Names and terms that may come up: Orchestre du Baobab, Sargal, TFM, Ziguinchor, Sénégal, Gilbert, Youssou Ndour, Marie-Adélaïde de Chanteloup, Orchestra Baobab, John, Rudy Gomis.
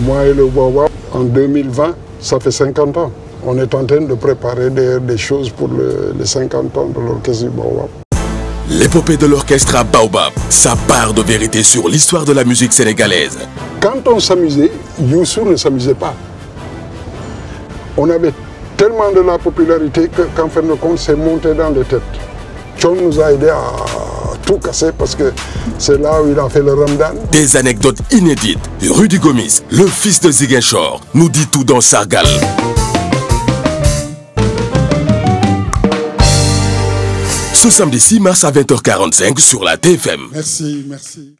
Moi et le Baobab, en 2020, ça fait 50 ans. On est en train de préparer des choses pour les 50 ans de l'orchestre du Baobab. L'épopée de l'orchestre à Baobab, sa part de vérité sur l'histoire de la musique sénégalaise. Quand on s'amusait, Youssou ne s'amusait pas. On avait tellement de la popularité qu'en fin de compte, c'est monté dans les têtes. John nous a aidé à tout casser parce que c'est là où il a fait le Ramadan. Des anecdotes inédites. Rudy Gomis, le fils de Ziguinchor, nous dit tout dans Sargal. Ce samedi 6 mars à 20h45 sur la TFM. Merci, merci.